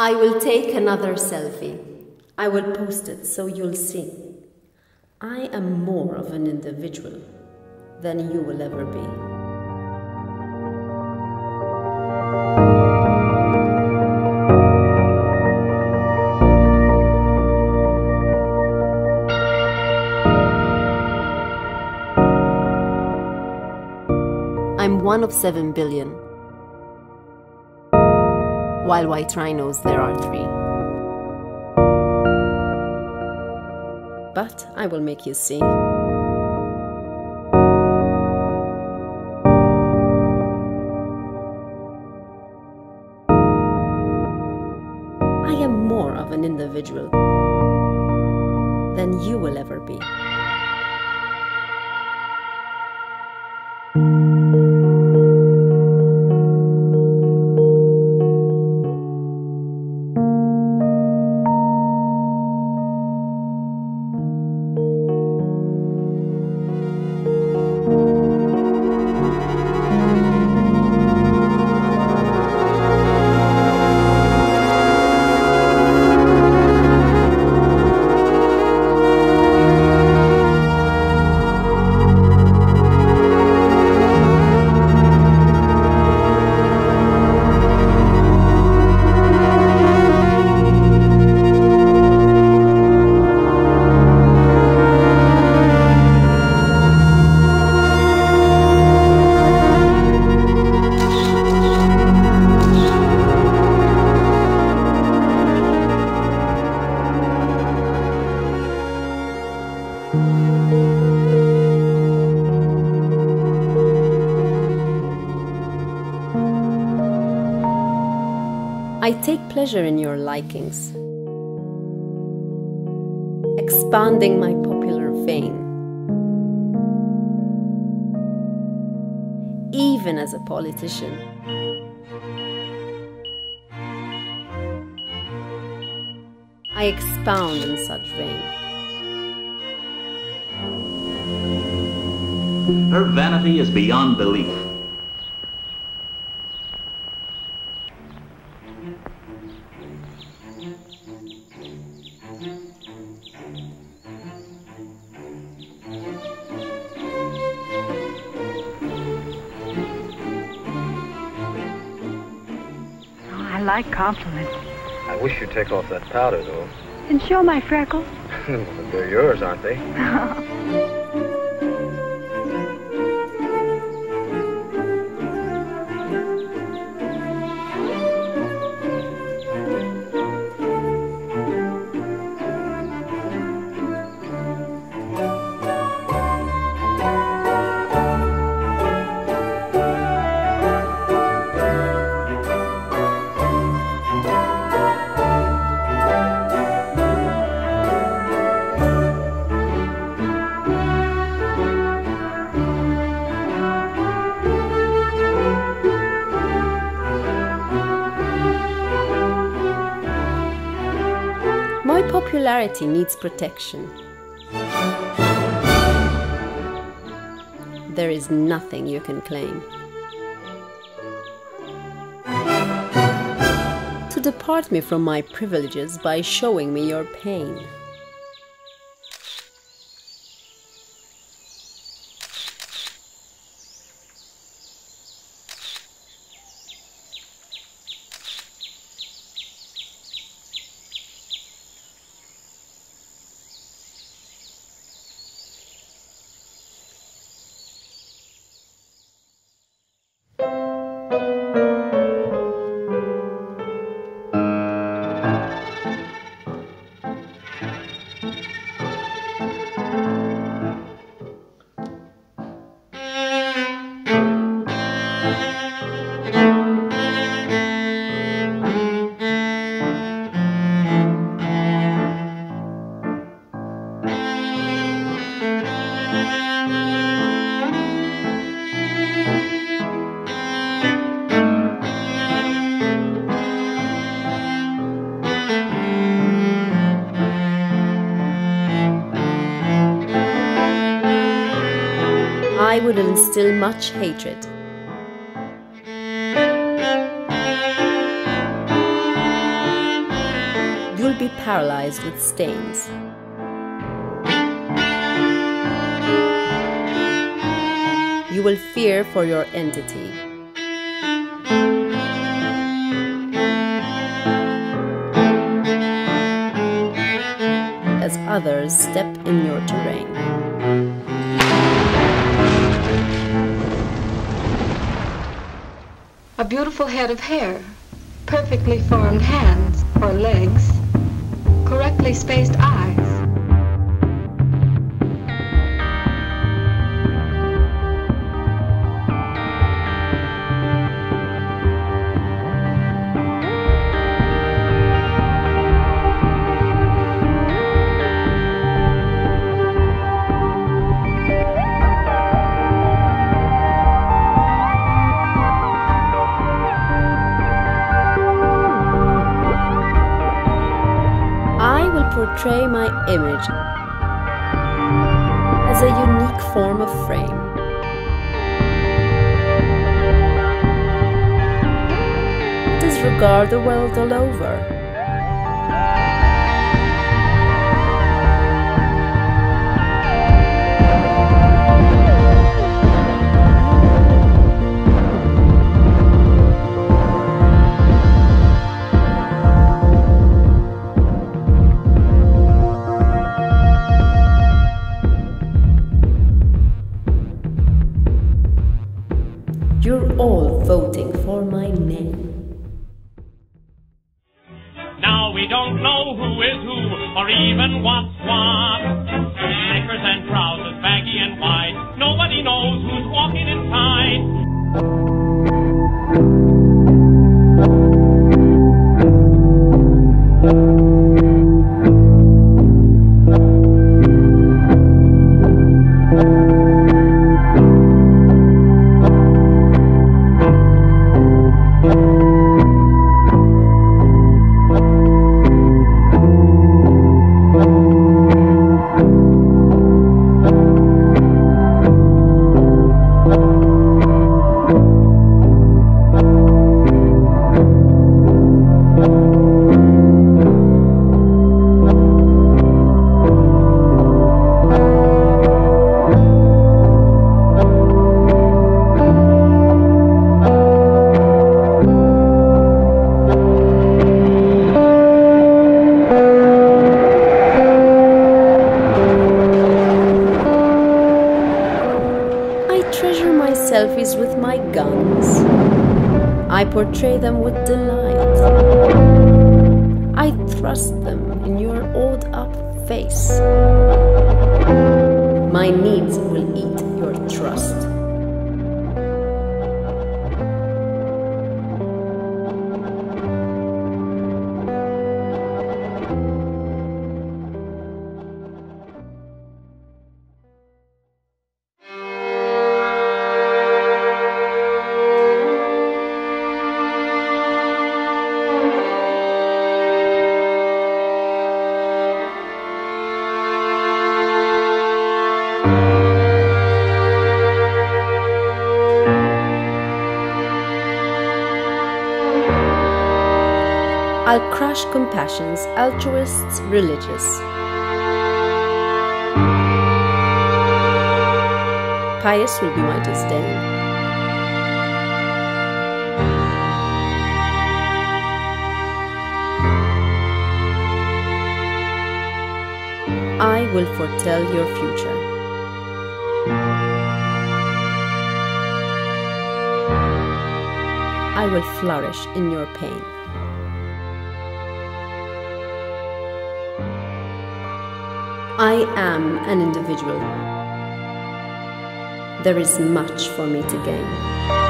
I will take another selfie. I will post it so you'll see. I am more of an individual than you will ever be. I'm one of 7 billion, while white rhinos there are 3. But I will make you see. I am more of an individual than you will ever be. I take pleasure in your likings, expanding my popular vein, even as a politician. I expound in such vein. Her vanity is beyond belief. I like compliments. I wish you'd take off that powder, though. And show my freckles. They're yours, aren't they? My popularity needs protection. There is nothing you can claim. To depart me from my privileges by showing me your pain. I would instill much hatred. would be paralyzed with stains. You will fear for your entity. As others step in your terrain. A beautiful head of hair, perfectly formed hands or legs, correctly spaced eyes. Portray my image as a unique form of frame. Disregard the world all over. You're all voting for my name. Now we don't know who is who, or even what's what. Knickers and trousers, baggy and wide. Nobody knows who's walking inside. Selfies with my guns. I portray them with delight. I thrust them in your oiled-up face. My needs will eat your trust. I'll crush compassions, altruists, religious. Pious will be my disdain. I will foretell your future. I will flourish in your pain. I am an individual. There is much for me to gain.